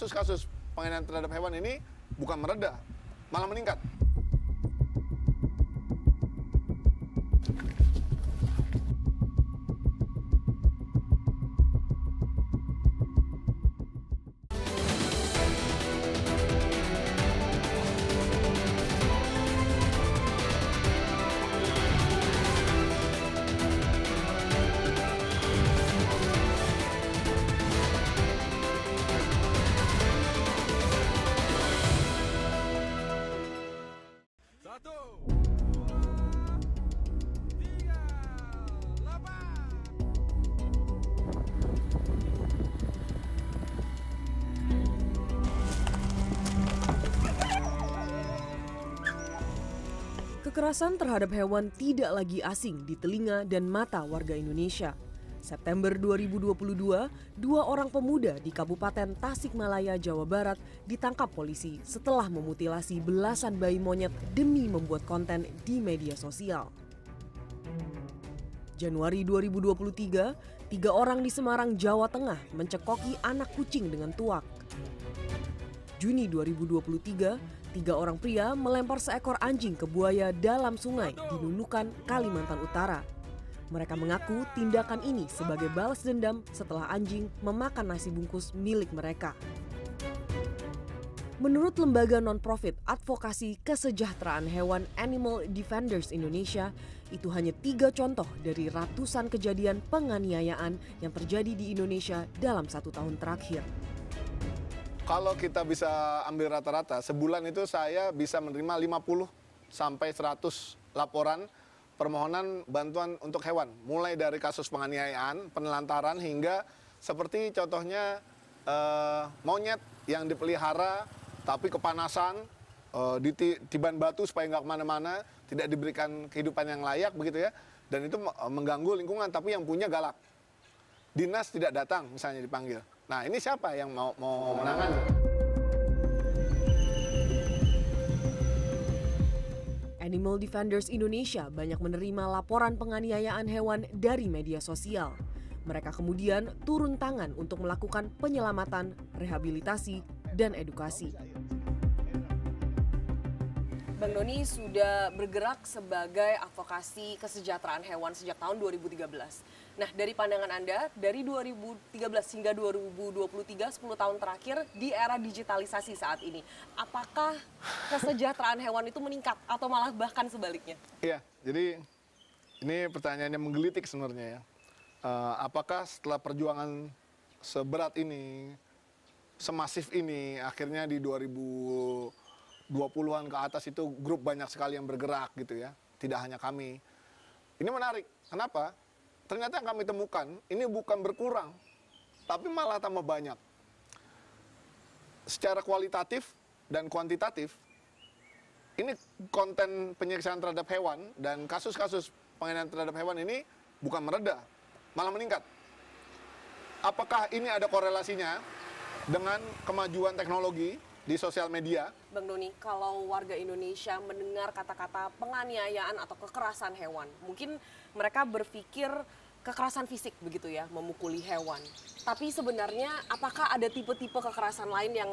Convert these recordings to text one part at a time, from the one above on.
kasus-kasus penganiayaan terhadap hewan ini bukan mereda, malah meningkat. Kekerasan terhadap hewan tidak lagi asing di telinga dan mata warga Indonesia. September 2022, dua orang pemuda di Kabupaten Tasikmalaya, Jawa Barat ditangkap polisi setelah memutilasi belasan bayi monyet demi membuat konten di media sosial. Januari 2023, tiga orang di Semarang, Jawa Tengah mencekoki anak kucing dengan tuak. Juni 2023, tiga orang pria melempar seekor anjing ke buaya dalam sungai di Nunukan, Kalimantan Utara. Mereka mengaku tindakan ini sebagai balas dendam setelah anjing memakan nasi bungkus milik mereka. Menurut lembaga non-profit advokasi kesejahteraan hewan Animal Defenders Indonesia, itu hanya tiga contoh dari ratusan kejadian penganiayaan yang terjadi di Indonesia dalam satu tahun terakhir. Kalau kita bisa ambil rata-rata, sebulan itu saya bisa menerima 50 sampai 100 laporan permohonan bantuan untuk hewan. Mulai dari kasus penganiayaan, penelantaran, hingga seperti contohnya monyet yang dipelihara tapi kepanasan, ditiban batu supaya nggak kemana-mana, tidak diberikan kehidupan yang layak begitu ya. Dan itu mengganggu lingkungan, tapi yang punya galak. Dinas tidak datang misalnya dipanggil. Nah, ini siapa yang mau menangani? Animal Defenders Indonesia banyak menerima laporan penganiayaan hewan dari media sosial. Mereka kemudian turun tangan untuk melakukan penyelamatan, rehabilitasi, dan edukasi. Bang Doni sudah bergerak sebagai advokasi kesejahteraan hewan sejak tahun 2013. Nah, dari pandangan Anda, dari 2013 hingga 2023, 10 tahun terakhir di era digitalisasi saat ini, apakah kesejahteraan hewan itu meningkat atau malah bahkan sebaliknya? Iya, jadi ini pertanyaannya menggelitik sebenarnya ya. Apakah setelah perjuangan seberat ini, semasif ini, akhirnya di 2020-an ke atas itu grup banyak sekali yang bergerak gitu ya, tidak hanya kami. Ini menarik, kenapa? Ternyata yang kami temukan ini bukan berkurang, tapi malah tambah banyak. Secara kualitatif dan kuantitatif, ini konten penyiksaan terhadap hewan dan kasus-kasus penganiayaan terhadap hewan ini bukan mereda, malah meningkat. Apakah ini ada korelasinya dengan kemajuan teknologi di sosial media? Bang Doni, kalau warga Indonesia mendengar kata-kata penganiayaan atau kekerasan hewan, mungkin mereka berpikir kekerasan fisik begitu ya, memukuli hewan. Tapi sebenarnya apakah ada tipe-tipe kekerasan lain yang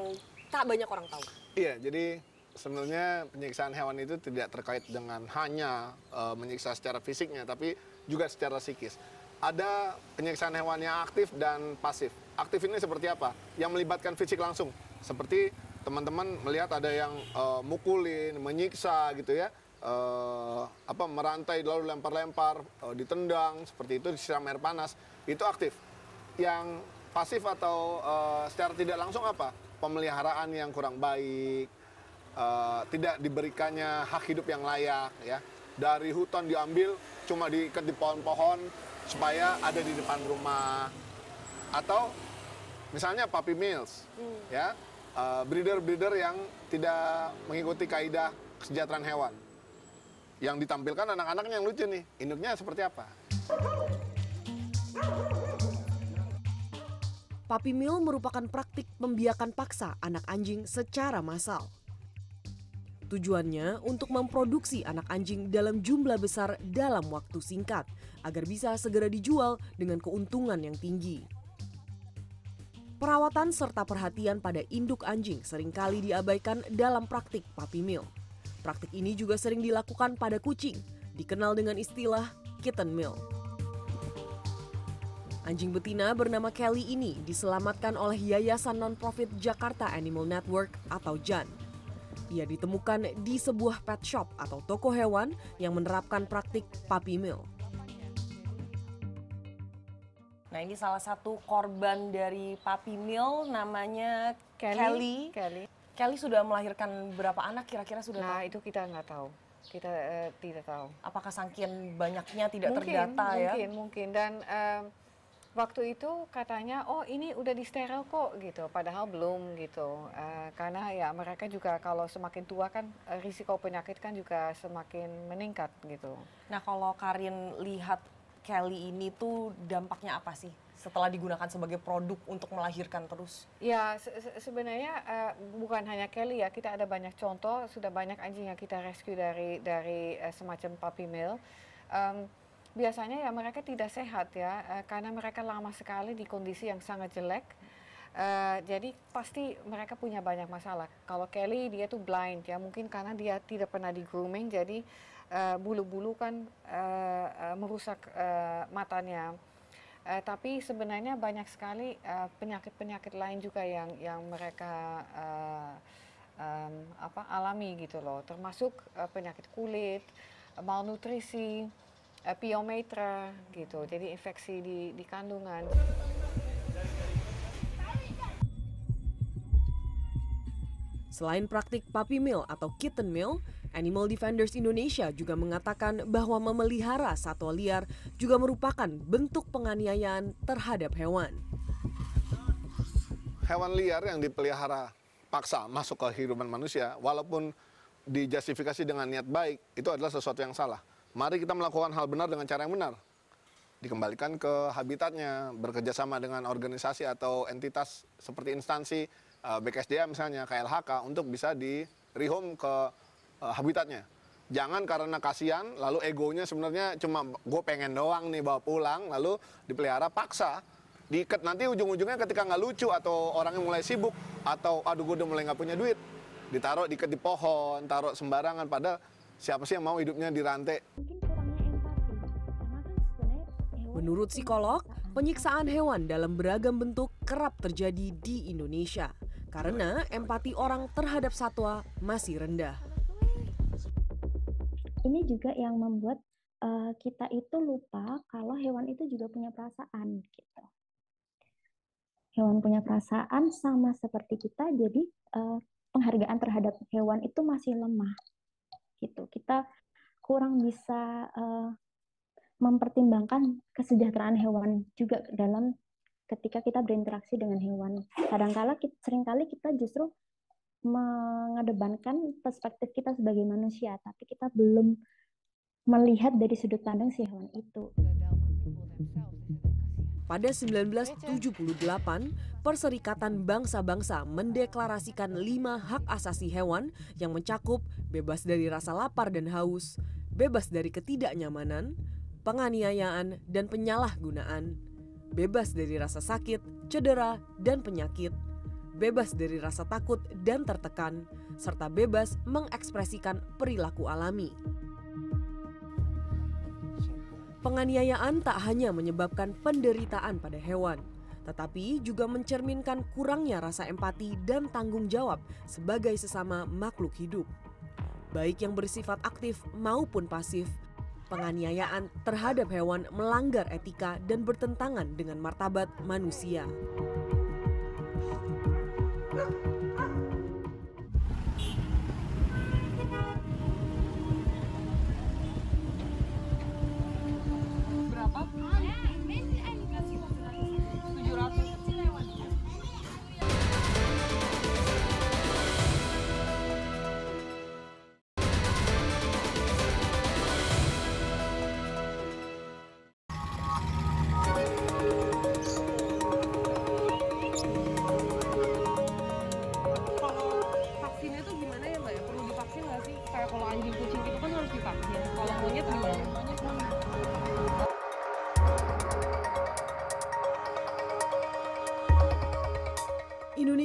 tak banyak orang tahu? Iya, jadi sebenarnya penyiksaan hewan itu tidak terkait dengan hanya menyiksa secara fisiknya, tapi juga secara psikis. Ada penyiksaan hewan yang aktif dan pasif. Aktif ini seperti apa? Yang melibatkan fisik langsung, seperti teman-teman melihat ada yang mukulin, menyiksa gitu ya, merantai lalu lempar-lempar, ditendang, seperti itu, disiram air panas, itu aktif. Yang pasif atau secara tidak langsung apa? Pemeliharaan yang kurang baik, tidak diberikannya hak hidup yang layak ya. Dari hutan diambil, cuma diikat di pohon-pohon supaya ada di depan rumah. Atau misalnya puppy mills ya. Breeder-breeder yang tidak mengikuti kaidah kesejahteraan hewan. Yang ditampilkan anak-anaknya yang lucu nih, induknya seperti apa. Puppy mill merupakan praktik pembiakan paksa anak anjing secara massal. Tujuannya untuk memproduksi anak anjing dalam jumlah besar dalam waktu singkat, agar bisa segera dijual dengan keuntungan yang tinggi. Perawatan serta perhatian pada induk anjing seringkali diabaikan dalam praktik puppy mill. Praktik ini juga sering dilakukan pada kucing, dikenal dengan istilah kitten mill. Anjing betina bernama Kelly ini diselamatkan oleh Yayasan Non-Profit Jakarta Animal Network atau JAN. Ia ditemukan di sebuah pet shop atau toko hewan yang menerapkan praktik puppy mill. Nah, ini salah satu korban dari puppy mill, namanya Kelly. Kelly sudah melahirkan berapa anak kira-kira sudah? Nah, tahu? Itu kita nggak tahu. Kita tidak tahu. Apakah saking banyaknya tidak terdata ya? Mungkin. Dan waktu itu katanya, oh ini udah disteril kok gitu. Padahal belum gitu. Karena ya mereka juga kalau semakin tua kan risiko penyakit kan juga semakin meningkat gitu. Nah, kalau Karin lihat Kelly ini tuh dampaknya apa sih setelah digunakan sebagai produk untuk melahirkan terus? Ya sebenarnya bukan hanya Kelly ya, kita ada banyak contoh, sudah banyak anjing yang kita rescue dari semacam puppy mill. Biasanya ya mereka tidak sehat ya, karena mereka lama sekali di kondisi yang sangat jelek. Jadi pasti mereka punya banyak masalah. Kalau Kelly dia tuh blind ya, mungkin karena dia tidak pernah di grooming, jadi bulu-bulu kan merusak matanya, tapi sebenarnya banyak sekali penyakit-penyakit lain juga yang mereka alami gitu loh, termasuk penyakit kulit, malnutrisi, piometra gitu, jadi infeksi di kandungan. Selain praktik puppy mill atau kitten mill, Animal Defenders Indonesia juga mengatakan bahwa memelihara satwa liar juga merupakan bentuk penganiayaan terhadap hewan. Hewan liar yang dipelihara paksa masuk ke kehidupan manusia, walaupun dijustifikasi dengan niat baik, itu adalah sesuatu yang salah. Mari kita melakukan hal benar dengan cara yang benar. Dikembalikan ke habitatnya, bekerjasama dengan organisasi atau entitas seperti instansi, BKSDA misalnya, KLHK, untuk bisa di rehome ke habitatnya. Jangan karena kasihan, lalu egonya sebenarnya cuma gue pengen doang nih bawa pulang, lalu dipelihara paksa. Diikat nanti ujung-ujungnya ketika nggak lucu atau orangnya mulai sibuk, atau aduh gue udah mulai nggak punya duit, ditaruh diikat di pohon, taruh sembarangan, padahal siapa sih yang mau hidupnya dirantai. Menurut psikolog, penyiksaan hewan dalam beragam bentuk kerap terjadi di Indonesia. Karena empati orang terhadap satwa masih rendah. Ini juga yang membuat kita itu lupa kalau hewan itu juga punya perasaan gitu. Hewan punya perasaan sama seperti kita, jadi penghargaan terhadap hewan itu masih lemah gitu. Kita kurang bisa mempertimbangkan kesejahteraan hewan juga dalam ketika kita berinteraksi dengan hewan. Kadangkala seringkali kita justru mengedepankan perspektif kita sebagai manusia, tapi kita belum melihat dari sudut pandang si hewan itu. Pada 1978, Perserikatan Bangsa-Bangsa mendeklarasikan 5 hak asasi hewan yang mencakup bebas dari rasa lapar dan haus, bebas dari ketidaknyamanan, penganiayaan dan penyalahgunaan, bebas dari rasa sakit, cedera, dan penyakit, bebas dari rasa takut dan tertekan, serta bebas mengekspresikan perilaku alami. Penganiayaan tak hanya menyebabkan penderitaan pada hewan, tetapi juga mencerminkan kurangnya rasa empati dan tanggung jawab sebagai sesama makhluk hidup. Baik yang bersifat aktif maupun pasif, penganiayaan terhadap hewan melanggar etika dan bertentangan dengan martabat manusia. Berapa? 700.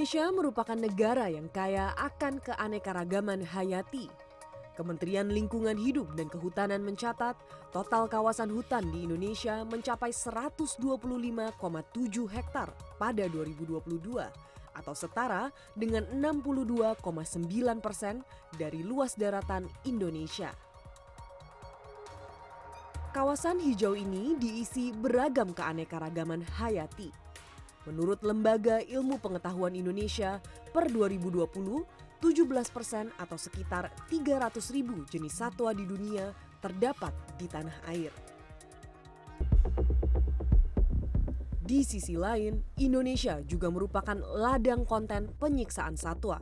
Indonesia merupakan negara yang kaya akan keanekaragaman hayati. Kementerian Lingkungan Hidup dan Kehutanan mencatat total kawasan hutan di Indonesia mencapai 125,7 hektar pada 2022 atau setara dengan 62,9% dari luas daratan Indonesia. Kawasan hijau ini diisi beragam keanekaragaman hayati. Menurut Lembaga Ilmu Pengetahuan Indonesia, per 2020, 17% atau sekitar 300.000 jenis satwa di dunia terdapat di tanah air. Di sisi lain, Indonesia juga merupakan ladang konten penyiksaan satwa.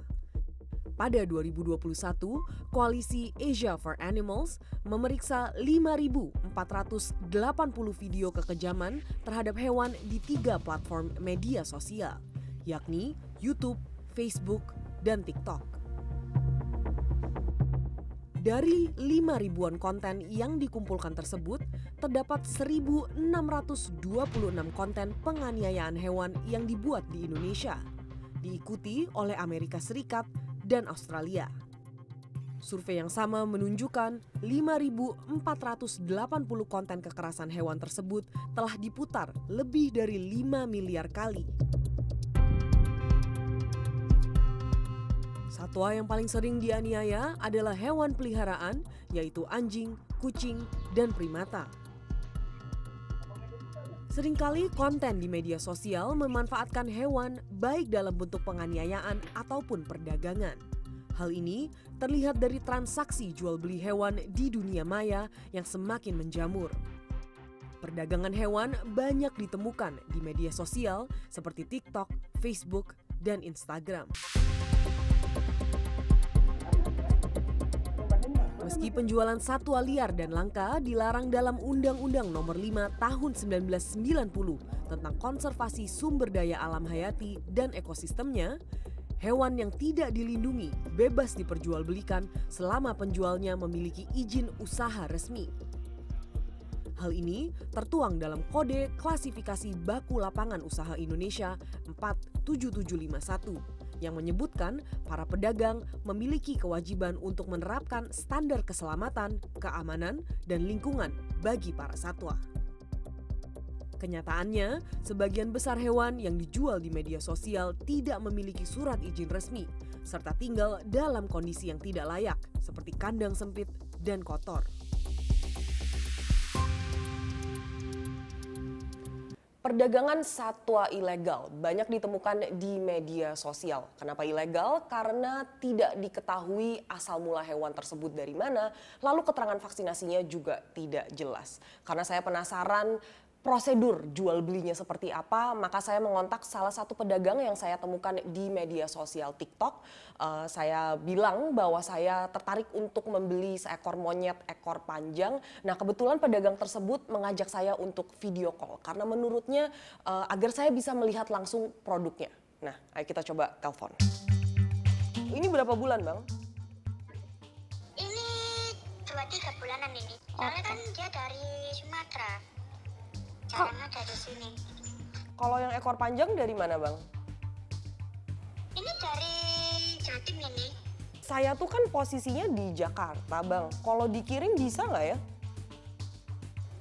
Pada 2021, koalisi Asia for Animals memeriksa 5.480 video kekejaman terhadap hewan di 3 platform media sosial, yakni YouTube, Facebook, dan TikTok. Dari 5.000-an konten yang dikumpulkan tersebut, terdapat 1.626 konten penganiayaan hewan yang dibuat di Indonesia, diikuti oleh Amerika Serikat dan Australia. Survei yang sama menunjukkan 5.480 konten kekerasan hewan tersebut telah diputar lebih dari 5 miliar kali. Satwa yang paling sering dianiaya adalah hewan peliharaan, yaitu anjing, kucing, dan primata. Seringkali konten di media sosial memanfaatkan hewan baik dalam bentuk penganiayaan ataupun perdagangan. Hal ini terlihat dari transaksi jual-beli hewan di dunia maya yang semakin menjamur. Perdagangan hewan banyak ditemukan di media sosial seperti TikTok, Facebook, dan Instagram. Meski penjualan satwa liar dan langka dilarang dalam Undang-Undang Nomor 5 tahun 1990 tentang konservasi sumber daya alam hayati dan ekosistemnya, hewan yang tidak dilindungi bebas diperjualbelikan selama penjualnya memiliki izin usaha resmi. Hal ini tertuang dalam Kode Klasifikasi Baku Lapangan Usaha Indonesia 47751. Yang menyebutkan para pedagang memiliki kewajiban untuk menerapkan standar keselamatan, keamanan, dan lingkungan bagi para satwa. Kenyataannya, sebagian besar hewan yang dijual di media sosial tidak memiliki surat izin resmi, serta tinggal dalam kondisi yang tidak layak, seperti kandang sempit dan kotor. Perdagangan satwa ilegal banyak ditemukan di media sosial. Kenapa ilegal? Karena tidak diketahui asal mula hewan tersebut dari mana, lalu keterangan vaksinasinya juga tidak jelas. Karena saya penasaran prosedur jual belinya seperti apa, maka saya mengontak salah satu pedagang yang saya temukan di media sosial TikTok. Saya bilang bahwa saya tertarik untuk membeli seekor monyet ekor panjang. Nah, kebetulan pedagang tersebut mengajak saya untuk video call karena menurutnya agar saya bisa melihat langsung produknya. Nah, ayo kita coba telepon. Ini berapa bulan, Bang? Ini 2-3 bulanan ini. Soalnya kan dia dari Sumatera. Caranya dari sini. Kalau yang ekor panjang dari mana, Bang? Ini dari Jatim ini. Saya tuh kan posisinya di Jakarta, Bang. Kalau dikirim bisa nggak ya?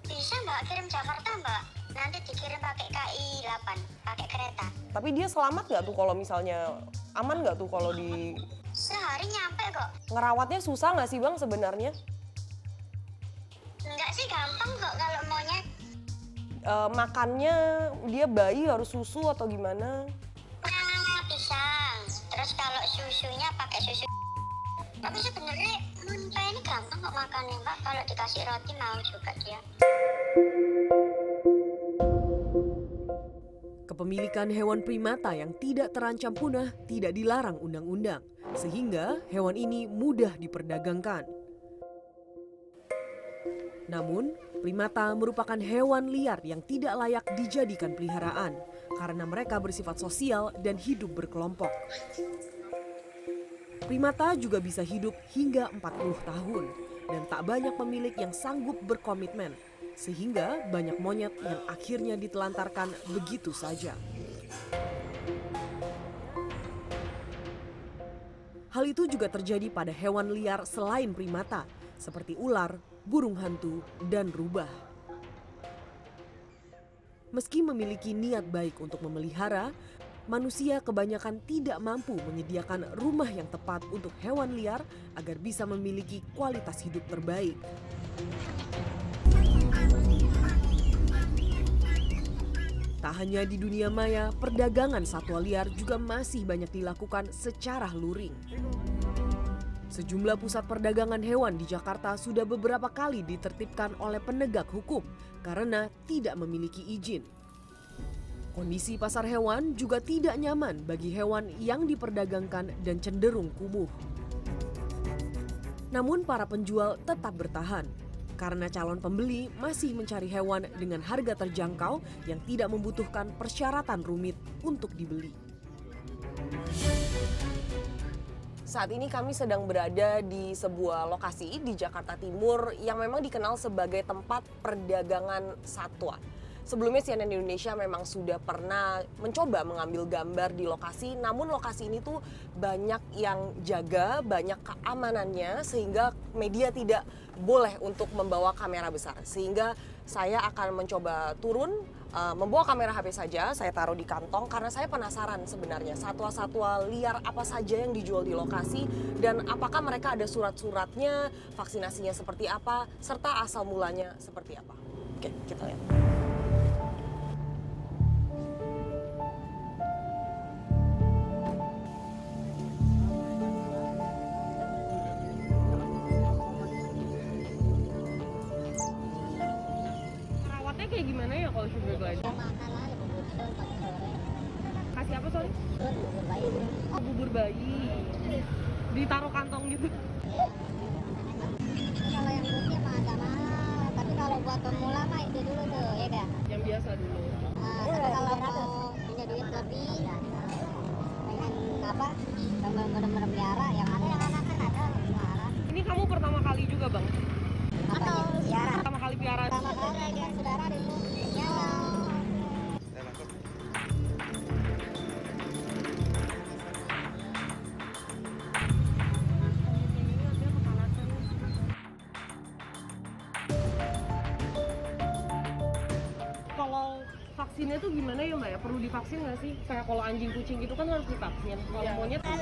Bisa, Mbak. Kirim Jakarta, Mbak. Nanti dikirim pakai KI 8, pakai kereta. Tapi dia selamat nggak tuh kalau misalnya, aman nggak tuh kalau di... Sehari nyampe kok. Ngerawatnya susah nggak sih, Bang, sebenarnya? Enggak sih, gampang kok kalau maunya. Makannya dia bayi harus susu atau gimana? Pisang, terus kalau susunya pakai susu. Tapi sebenarnya munca ini gampang kok makannya, Mbak. Kalau dikasih roti mau juga dia. Kepemilikan hewan primata yang tidak terancam punah tidak dilarang undang-undang, sehingga hewan ini mudah diperdagangkan. Namun, primata merupakan hewan liar yang tidak layak dijadikan peliharaan karena mereka bersifat sosial dan hidup berkelompok. Primata juga bisa hidup hingga 40 tahun dan tak banyak pemilik yang sanggup berkomitmen, sehingga banyak monyet yang akhirnya ditelantarkan begitu saja. Hal itu juga terjadi pada hewan liar selain primata, seperti ular, burung hantu, dan rubah. Meski memiliki niat baik untuk memelihara, manusia kebanyakan tidak mampu menyediakan rumah yang tepat untuk hewan liar agar bisa memiliki kualitas hidup terbaik. Tak hanya di dunia maya, perdagangan satwa liar juga masih banyak dilakukan secara luring. Sejumlah pusat perdagangan hewan di Jakarta sudah beberapa kali ditertibkan oleh penegak hukum karena tidak memiliki izin. Kondisi pasar hewan juga tidak nyaman bagi hewan yang diperdagangkan dan cenderung kumuh. Namun para penjual tetap bertahan, karena calon pembeli masih mencari hewan dengan harga terjangkau yang tidak membutuhkan persyaratan rumit untuk dibeli. Saat ini kami sedang berada di sebuah lokasi di Jakarta Timur yang memang dikenal sebagai tempat perdagangan satwa. Sebelumnya CNN Indonesia memang sudah pernah mencoba mengambil gambar di lokasi, namun lokasi ini tuh banyak yang jaga, banyak keamanannya sehingga media tidak boleh untuk membawa kamera besar. Sehingga saya akan mencoba turun, membawa kamera HP saja, saya taruh di kantong karena saya penasaran sebenarnya satwa-satwa liar apa saja yang dijual di lokasi dan apakah mereka ada surat-suratnya, vaksinasinya seperti apa, serta asal mulanya seperti apa. Oke, kita lihat. Kasih apa sorry? Bubur bayi. Ditaruh kantong gitu. Kalau yang putih mah agak mahal, tapi kalau buat pemula mah itu dulu tuh, ya kan? Yang biasa dulu. Tapi kalau mau punya duit lebih, pengen apa? Bener-bener biara yang ada yang anak kan ada. Ini kamu pertama kali juga bang? Atau biara? Pertama kali biara. Pertama kali dengan saudara dulu. Vaksinnya tuh gimana ya mbak ya? Perlu divaksin nggak sih? Kayak kalau anjing kucing gitu kan harus divaksin. Kalau monyet tuh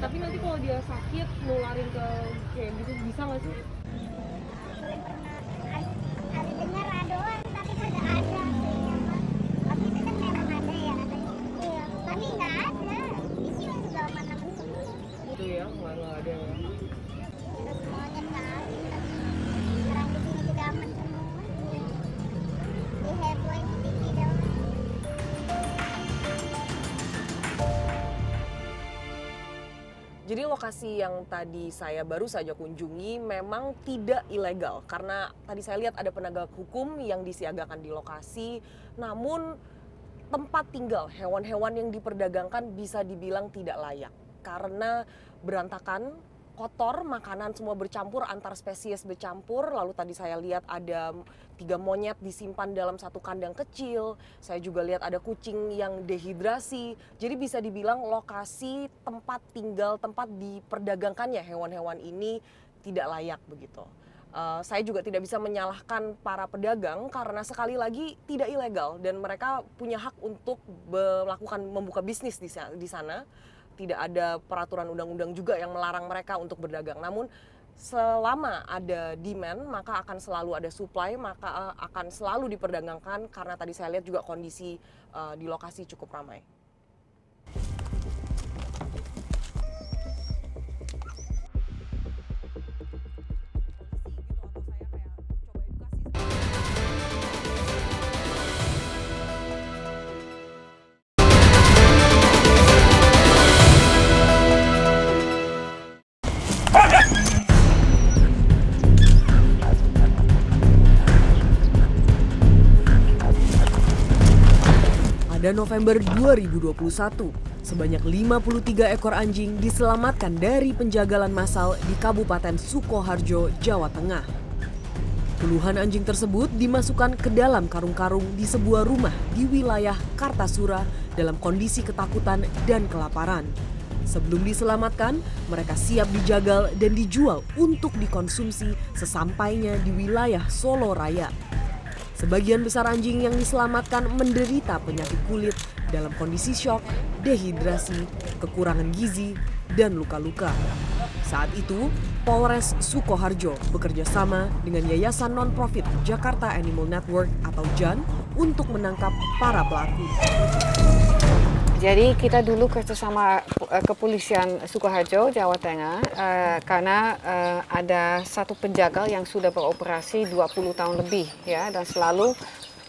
tapi nanti kalau dia sakit nularin ke kayak gitu bisa nggak sih? Hari dengar adoan tapi nggak ada. Tapi itu kan memang ada ya katanya. Iya. Tapi nggak ada. Di sini sudah 6 tahun. Itu ya nggak ada ya. Terus monyet nggak ada. Sekarang di sini sudah aman. Jadi lokasi yang tadi saya baru saja kunjungi memang tidak ilegal karena tadi saya lihat ada penegak hukum yang disiagakan di lokasi, namun tempat tinggal hewan-hewan yang diperdagangkan bisa dibilang tidak layak karena berantakan, kotor, makanan semua bercampur, antar spesies bercampur. Lalu tadi saya lihat ada 3 monyet disimpan dalam satu kandang kecil. Saya juga lihat ada kucing yang dehidrasi. Jadi bisa dibilang lokasi tempat tinggal, tempat diperdagangkannya hewan-hewan ini tidak layak begitu. Saya juga tidak bisa menyalahkan para pedagang karena sekali lagi tidak ilegal dan mereka punya hak untuk membuka bisnis di sana. Tidak ada peraturan undang-undang juga yang melarang mereka untuk berdagang. Namun selama ada demand, maka akan selalu ada supply, maka akan selalu diperdagangkan karena tadi saya lihat juga kondisi di lokasi cukup ramai. Pada November 2021, sebanyak 53 ekor anjing diselamatkan dari penjagalan massal di Kabupaten Sukoharjo, Jawa Tengah. Puluhan anjing tersebut dimasukkan ke dalam karung-karung di sebuah rumah di wilayah Kartasura dalam kondisi ketakutan dan kelaparan. Sebelum diselamatkan, mereka siap dijagal dan dijual untuk dikonsumsi sesampainya di wilayah Solo Raya. Sebagian besar anjing yang diselamatkan menderita penyakit kulit dalam kondisi shock, dehidrasi, kekurangan gizi, dan luka-luka. Saat itu, Polres Sukoharjo bekerja sama dengan Yayasan Non-Profit Jakarta Animal Network atau JAN untuk menangkap para pelaku. Jadi kita dulu kerjasama kepolisian Sukoharjo, Jawa Tengah, karena ada satu penjagal yang sudah beroperasi 20 tahun lebih, ya, dan selalu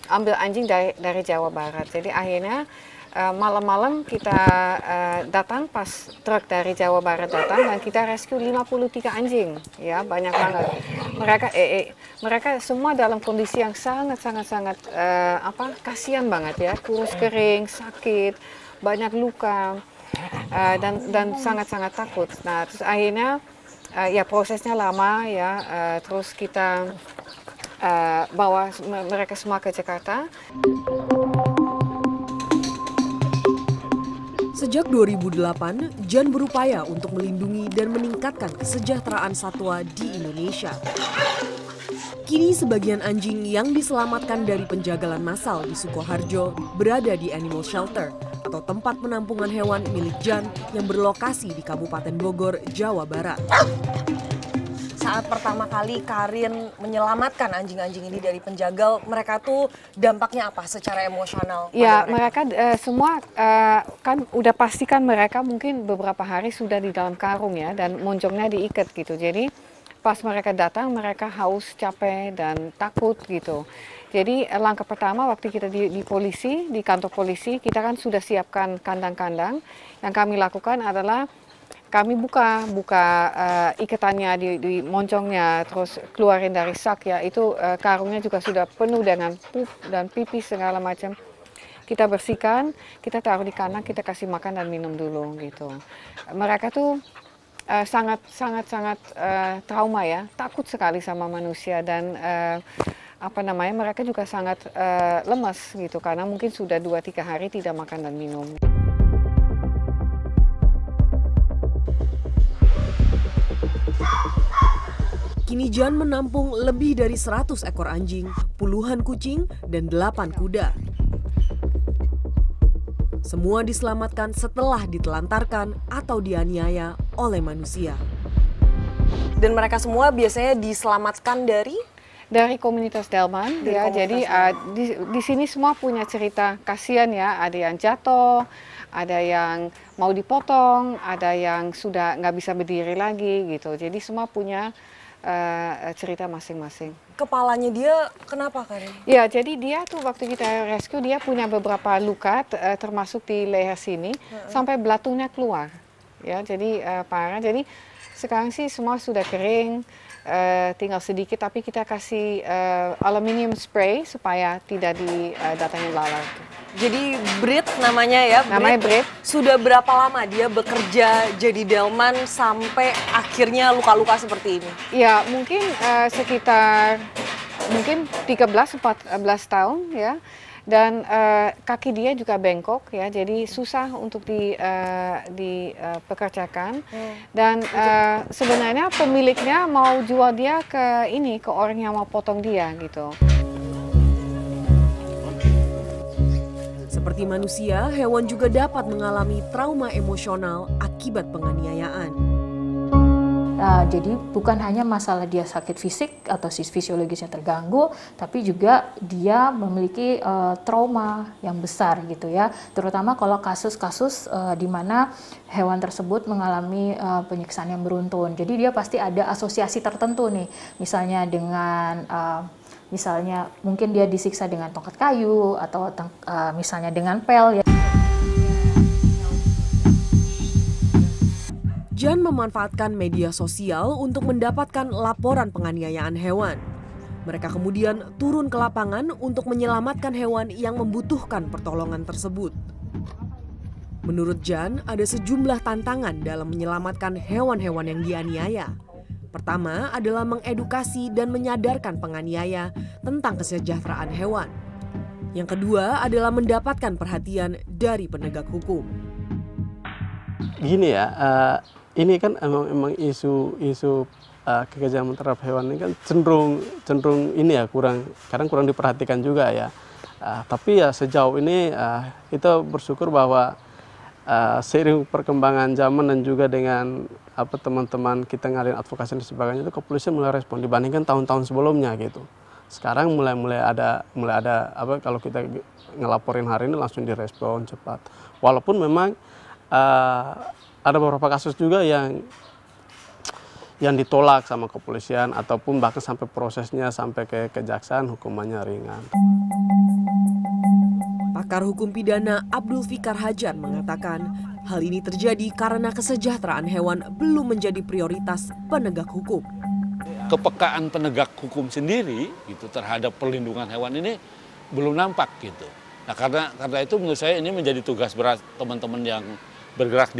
ambil anjing dari Jawa Barat. Jadi akhirnya malam-malam kita datang pas truk dari Jawa Barat datang dan kita rescue 53 anjing, ya, banyak banget. Mereka semua dalam kondisi yang sangat kasihan banget, ya, kurus kering, sakit, banyak luka, dan sangat takut. Nah, terus akhirnya ya prosesnya lama, ya, terus kita bawa mereka semua ke Jakarta. Sejak 2008, JAN berupaya untuk melindungi dan meningkatkan kesejahteraan satwa di Indonesia. Kini sebagian anjing yang diselamatkan dari penjagalan massal di Sukoharjo berada di animal shelter atau tempat penampungan hewan milik JAN yang berlokasi di Kabupaten Bogor, Jawa Barat. Saat pertama kali Karin menyelamatkan anjing-anjing ini dari penjagal, mereka tuh dampaknya apa secara emosional? Ya, mereka semua kan udah pastikan mereka mungkin beberapa hari sudah di dalam karung, ya, dan moncongnya diikat gitu. Jadi pas mereka datang, mereka haus, capek, dan takut gitu. Jadi langkah pertama waktu kita di kantor polisi, kita kan sudah siapkan kandang-kandang. Yang kami lakukan adalah kami buka ikatannya di moncongnya, terus keluarin dari sak, ya, itu karungnya juga sudah penuh dengan pup dan pipis segala macam. Kita bersihkan, kita taruh di kandang, kita kasih makan dan minum dulu gitu. Mereka tuh sangat trauma, ya, takut sekali sama manusia, dan mereka juga sangat lemas gitu karena mungkin sudah 2-3 hari tidak makan dan minum. Kini JAN menampung lebih dari 100 ekor anjing, puluhan kucing, dan 8 kuda. Semua diselamatkan setelah ditelantarkan atau dianiaya oleh manusia. Dan mereka semua biasanya diselamatkan dari? Dari komunitas Delman, ya. Jadi di sini semua punya cerita kasihan, ya. Ada yang jatuh, ada yang mau dipotong, ada yang sudah nggak bisa berdiri lagi gitu. Jadi semua punya cerita masing-masing. Kepalanya dia kenapa, Karin? Ya, jadi dia tuh waktu kita rescue dia punya beberapa luka termasuk di leher sini sampai belatungnya keluar. Ya, jadi parah. Jadi sekarang sih semua sudah kering, tinggal sedikit, tapi kita kasih aluminium spray supaya tidak didatangi lalat. Jadi Brit namanya, ya. Namanya Brit. Sudah berapa lama dia bekerja jadi delman sampai akhirnya luka-luka seperti ini? Ya, mungkin sekitar 13-14 tahun, ya. Dan kaki dia juga bengkok, ya, jadi susah untuk dipekerjakan. Dan sebenarnya pemiliknya mau jual dia ke orang yang mau potong dia gitu. Seperti manusia, hewan juga dapat mengalami trauma emosional akibat penganiayaan. Jadi bukan hanya masalah dia sakit fisik atau fisiologisnya terganggu, tapi juga dia memiliki trauma yang besar gitu, ya. Terutama kalau kasus-kasus di mana hewan tersebut mengalami penyiksaan yang beruntun. Jadi dia pasti ada asosiasi tertentu nih, misalnya dengan misalnya mungkin dia disiksa dengan tongkat kayu atau misalnya dengan pel, ya. JAN memanfaatkan media sosial untuk mendapatkan laporan penganiayaan hewan. Mereka kemudian turun ke lapangan untuk menyelamatkan hewan yang membutuhkan pertolongan tersebut. Menurut JAN, ada sejumlah tantangan dalam menyelamatkan hewan-hewan yang dianiaya. Pertama adalah mengedukasi dan menyadarkan penganiaya tentang kesejahteraan hewan. Yang kedua adalah mendapatkan perhatian dari penegak hukum. Gini ya, ini kan emang isu-isu kekejaman terhadap hewan ini kan cenderung ini ya kurang diperhatikan juga ya. Tapi ya sejauh ini kita bersyukur bahwa seiring perkembangan zaman dan juga dengan apa teman-teman kita ngadain advokasi dan sebagainya itu kepolisian mulai respon dibandingkan tahun-tahun sebelumnya gitu. Sekarang mulai ada apa kalau kita ngelaporin hari ini langsung direspon cepat. Walaupun memang ada beberapa kasus juga yang ditolak sama kepolisian ataupun bahkan sampai prosesnya sampai ke kejaksaan hukumannya ringan. Pakar hukum pidana Abdul Fikar Hajar mengatakan hal ini terjadi karena kesejahteraan hewan belum menjadi prioritas penegak hukum. Kepekaan penegak hukum sendiri gitu terhadap perlindungan hewan ini belum nampak gitu. Nah, karena itu menurut saya ini menjadi tugas berat teman-teman yang bergerak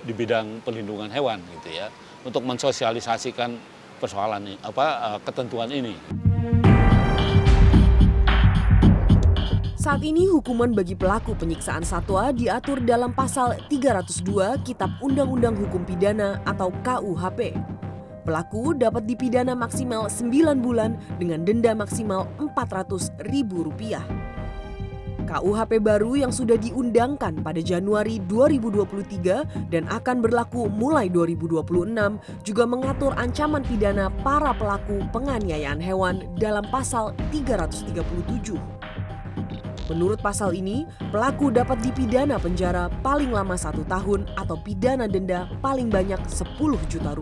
di bidang perlindungan hewan gitu ya, untuk mensosialisasikan persoalan ini, ketentuan ini. Saat ini hukuman bagi pelaku penyiksaan satwa diatur dalam pasal 302 Kitab Undang-Undang Hukum Pidana atau KUHP. Pelaku dapat dipidana maksimal 9 bulan dengan denda maksimal Rp400.000. KUHP baru yang sudah diundangkan pada Januari 2023 dan akan berlaku mulai 2026 juga mengatur ancaman pidana para pelaku penganiayaan hewan dalam pasal 337. Menurut pasal ini, pelaku dapat dipidana penjara paling lama 1 tahun atau pidana denda paling banyak Rp10 juta.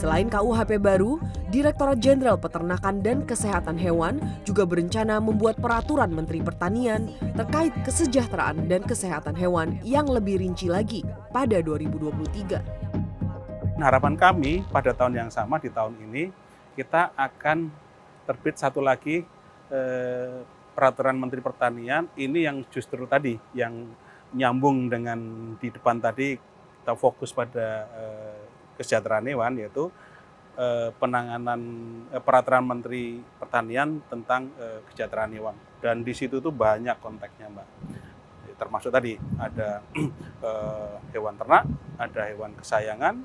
Selain KUHP baru, Direktorat Jenderal Peternakan dan Kesehatan Hewan juga berencana membuat peraturan Menteri Pertanian terkait kesejahteraan dan kesehatan hewan yang lebih rinci lagi pada 2023. Harapan kami pada tahun yang sama di tahun ini kita akan terbit satu lagi peraturan Menteri Pertanian ini yang justru tadi yang nyambung dengan di depan tadi kita fokus pada kesejahteraan hewan yaitu penanganan peraturan Menteri Pertanian tentang kesejahteraan hewan dan di situ tuh banyak konteksnya Mbak, termasuk tadi ada hewan ternak, ada hewan kesayangan,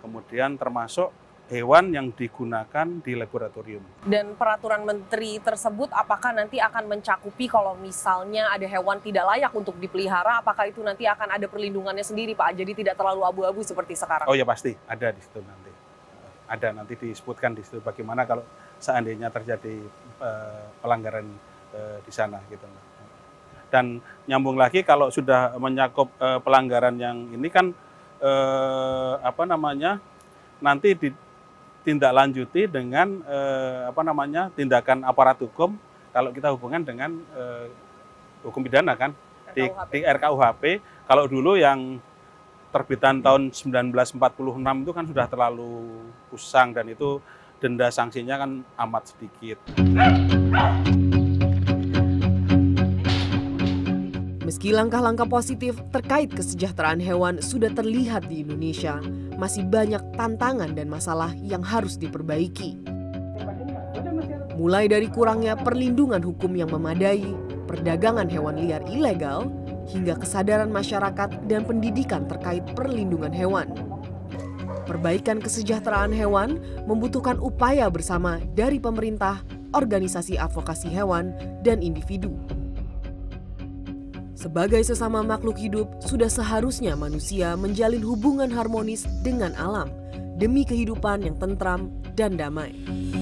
kemudian termasuk hewan yang digunakan di laboratorium. Dan peraturan menteri tersebut apakah nanti akan mencakupi kalau misalnya ada hewan tidak layak untuk dipelihara, apakah itu nanti akan ada perlindungannya sendiri Pak? Jadi tidak terlalu abu-abu seperti sekarang. Oh ya pasti, ada di situ nanti. Ada nanti disebutkan di situ bagaimana kalau seandainya terjadi pelanggaran di sana gitu. Dan nyambung lagi kalau sudah mencakup pelanggaran yang ini kan nanti ditindaklanjuti dengan tindakan aparat hukum kalau kita hubungan dengan hukum pidana kan di RKUHP. Kalau dulu yang terbitan tahun 1946 itu kan sudah terlalu usang dan itu denda sanksinya kan amat sedikit. Meski langkah-langkah positif terkait kesejahteraan hewan sudah terlihat di Indonesia, masih banyak tantangan dan masalah yang harus diperbaiki. Mulai dari kurangnya perlindungan hukum yang memadai, perdagangan hewan liar ilegal, hingga kesadaran masyarakat dan pendidikan terkait perlindungan hewan. Perbaikan kesejahteraan hewan membutuhkan upaya bersama dari pemerintah, organisasi advokasi hewan, dan individu. Sebagai sesama makhluk hidup, sudah seharusnya manusia menjalin hubungan harmonis dengan alam demi kehidupan yang tentram dan damai.